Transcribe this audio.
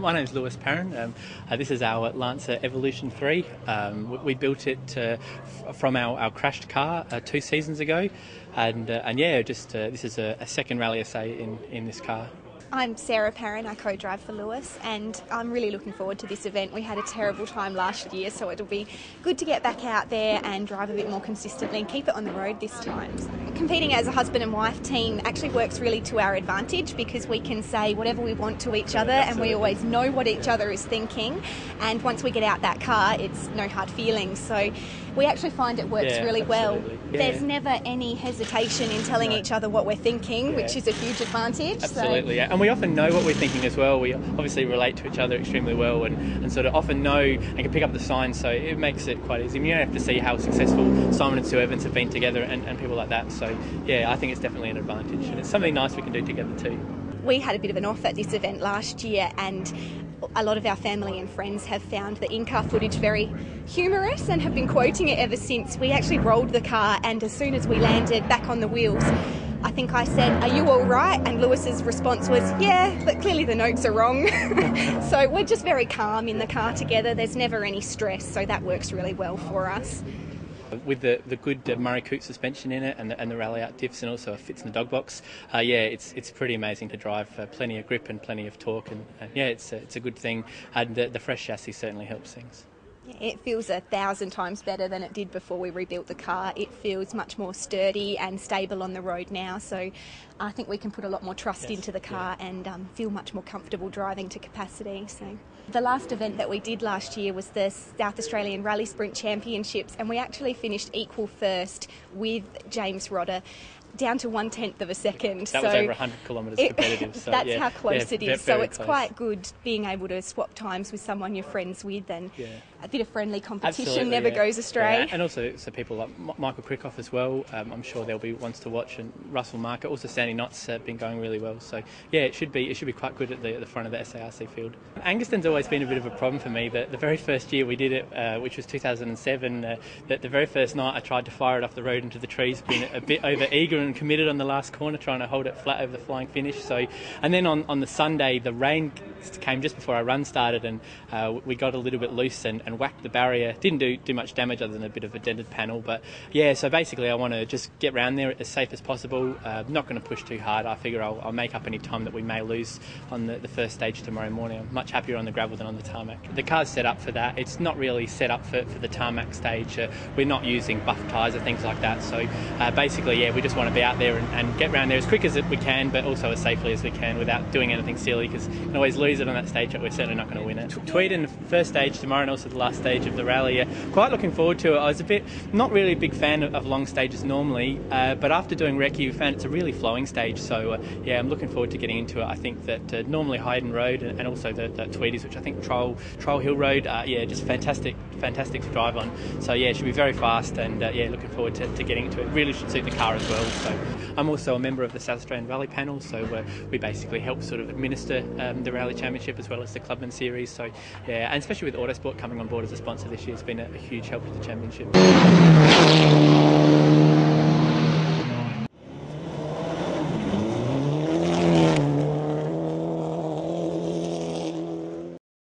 My name's Lewis Parin. This is our Lancer Evolution 3. We built it from our crashed car 2 seasons ago, and yeah, just this is a second Rally SA in this car. I'm Sarah Parin, I co-drive for Lewis, and I'm really looking forward to this event. We had a terrible time last year, so it'll be good to get back out there and drive a bit more consistently and keep it on the road this time. So competing as a husband and wife team actually works really to our advantage because we can say whatever we want to each other and we always know what each other is thinking, and once we get out that car it's no hard feelings, so we actually find it works really well. Yeah. There's never any hesitation in telling each other what we're thinking, which is a huge advantage. Absolutely, so. And we often know what we're thinking as well. We obviously relate to each other extremely well and sort of often know and can pick up the signs, so it makes it quite easy. I mean, you don't have to see how successful Simon and Sue Evans have been together and people like that. So yeah, I think it's definitely an advantage and it's something nice we can do together too. We had a bit of an off at this event last year, and a lot of our family and friends have found the in-car footage very humorous and have been quoting it ever since. We actually rolled the car, and as soon as we landed back on the wheels, I think I said, "Are you all right?" And Lewis's response was, "Yeah, but clearly the notes are wrong." So we're just very calm in the car together. There's never any stress, so that works really well for us. With the good Murray Coote suspension in it and the rally out diffs, and also it fits in the dog box, it's pretty amazing to drive. Plenty of grip and plenty of torque, and yeah, it's a good thing. And the fresh chassis certainly helps things. It feels 1,000 times better than it did before we rebuilt the car. It feels much more sturdy and stable on the road now, so I think we can put a lot more trust into the car and feel much more comfortable driving to capacity. So the last event that we did last year was the South Australian Rally Sprint Championships, and we actually finished equal first with James Rodder, down to 1/10 of a second. That was over 100 kilometres competitive. So that's how close it is. So it's close. Quite good being able to swap times with someone you're friends with, and a bit of friendly competition never goes astray. And also so people like Michael Crickoff as well, I'm sure there'll be ones to watch, and Russell Marker, also Sandy Knott's been going really well. So yeah, it should be quite good at the front of the SARC field. Anguston's always been a bit of a problem for me. The very first year we did it, which was 2007, the very first night I tried to fire it off the road into the trees, being a bit over eager and committed on the last corner, trying to hold it flat over the flying finish. So, and then on the Sunday, the rain came just before our run started, and we got a little bit loose and whacked the barrier. Didn't do much damage other than a bit of a dented panel, but yeah. So basically, I want to just get round there as safe as possible. Not going to push too hard. I figure I'll make up any time that we may lose on the first stage tomorrow morning. I'm much happier on the gravel than on the tarmac. The car's set up for that. It's not really set up for the tarmac stage. We're not using buff tyres or things like that. So basically, yeah, we just want to be out there and get round there as quick as we can, but also as safely as we can without doing anything silly, because you can always lose it on that stage, but we're certainly not going to win it. Tweed in the first stage tomorrow, and also the last stage of the rally. Quite looking forward to it. I was not really a big fan of long stages normally, but after doing recce we found it's a really flowing stage, so yeah, I'm looking forward to getting into it. I think that normally Hayden Road and also the Tweed, which I think Troll Hill Road, yeah, just fantastic to drive on. So yeah, it should be very fast, and yeah, looking forward to getting into it. Really should suit the car as well. So I'm also a member of the South Australian Rally Panel, so we basically help sort of administer the Rally Championship as well as the Clubman Series. So yeah, and especially with Autosport coming on board as a sponsor this year, it's been a huge help to the championship.